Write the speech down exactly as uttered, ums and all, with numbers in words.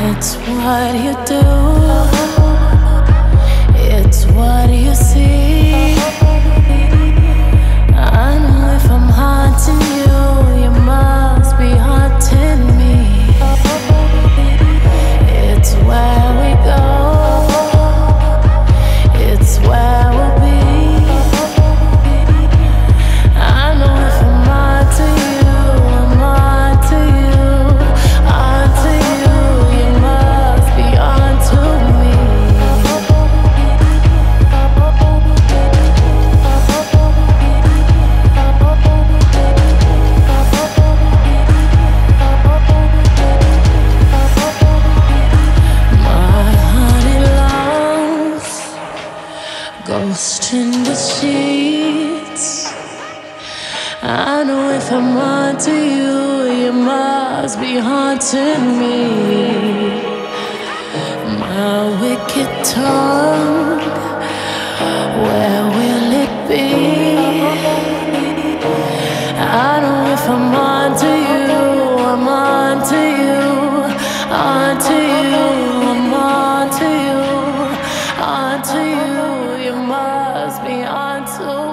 It's what you do, it's what you see. I know if I'm haunting you, you must be haunting me. It's where we go, it's where we'll be. I know if I'm haunting you, I'm haunting you, haunting you. Ghost in the sheets. I know if I'm onto you, you must be haunting me. My wicked tongue, where will it be? I know if I'm onto you, I'm onto you, onto you, I'm onto you, onto you. You must be on to